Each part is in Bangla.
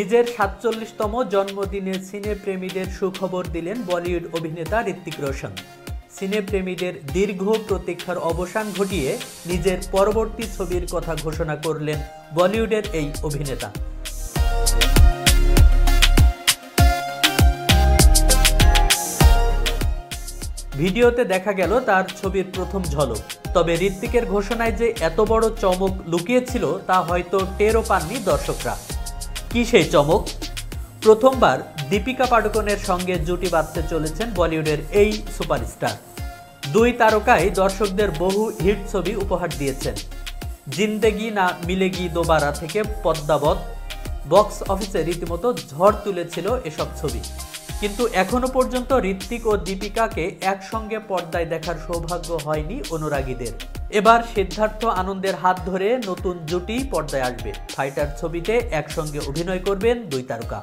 নিজের ৪৭তম জন্মদিনে সিনেপ্রেমীদের সুখবর দিলেন বলিউড অভিনেতা ঋত্বিক রোশন। সিনেপ্রেমীদের দীর্ঘ প্রতীক্ষার অবসান ঘটিয়ে নিজের পরবর্তী ছবির কথা ঘোষণা করলেন বলিউডের এই অভিনেতা। ভিডিওতে দেখা গেল তার ছবির প্রথম ঝলক। তবে ঋত্বিকের ঘোষণায় যে এত বড় চমক লুকিয়েছিল তা হয়তো টেরও পাননি দর্শকরা। কি সেই চমক? প্রথমবার দীপিকা পাডুকোনের সঙ্গে জুটি বাঁধতে চলেছেন বলিউডের এই সুপারস্টার। দুই তারকাই দর্শকদের বহু হিট ছবি উপহার দিয়েছেন। জিন্দেগি না মিলেগি দোবারা থেকে পদ্মাবত বক্স অফিসে রীতিমতো ঝড় তুলেছিল এসব ছবি। কিন্তু এখনো পর্যন্ত ঋত্বিক ও দীপিকাকে একসঙ্গে পর্দায় দেখার সৌভাগ্য হয়নি অনুরাগীদের। এবার সিদ্ধার্থ আনন্দের হাত ধরে নতুন জুটি পর্দায় আসবে। ফাইটার ছবিতে একসঙ্গে অভিনয় করবেন দুই তারকা।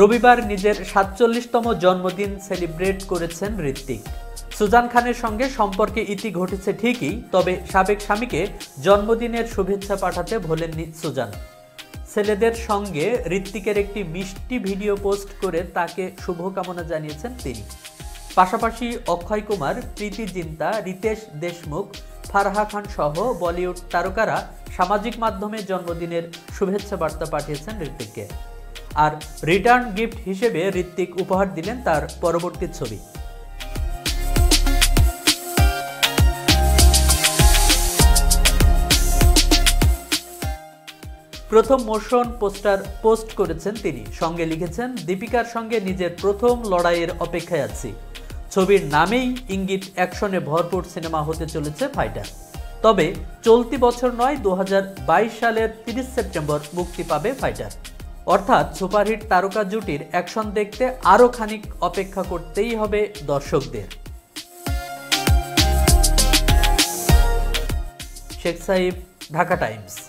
রবিবার নিজের ৪৭তম জন্মদিন সেলিব্রেট করেছেন ঋত্বিক। সুজান খানের সঙ্গে সম্পর্কে ইতি ঘটেছে ঠিকই, তবে সাবেক স্বামীকে জন্মদিনের শুভেচ্ছা পাঠাতে ভোলেননি সুজান। ছেলেদের সঙ্গে ঋত্বিকের একটি মিষ্টি ভিডিও পোস্ট করে তাকে শুভকামনা জানিয়েছেন তিনি। পাশাপাশি অক্ষয় কুমার, প্রীতি জিন্তা, রিতেশ দেশমুখ, ফারহা খান সহ বলিউড তারকারা সামাজিক মাধ্যমে জন্মদিনের শুভেচ্ছা বার্তা পাঠিয়েছেন ঋত্বিককে। আর রিটার্ন গিফট হিসেবে ঋত্বিক উপহার দিলেন তার পরবর্তী ছবি। প্রথম মোশন পোস্টার পোস্ট করেছেন তিনি। সঙ্গে লিখেছেন, দীপিকার সঙ্গে নিজের প্রথম লড়াইয়ের অপেক্ষায় আছি। ছবির নামেই ইঙ্গিত, অ্যাকশনে ভরপুর সিনেমা হতে চলেছে ফাইটার। তবে চলতি বছর নয়, ২০২২ সালের ৩০ সেপ্টেম্বর মুক্তি পাবে ফাইটার। অর্থাৎ সুপারহিট তারকা জুটির অ্যাকশন দেখতে আরও খানিক অপেক্ষা করতেই হবে দর্শকদের। শেখ সাহেব, ঢাকা টাইমস।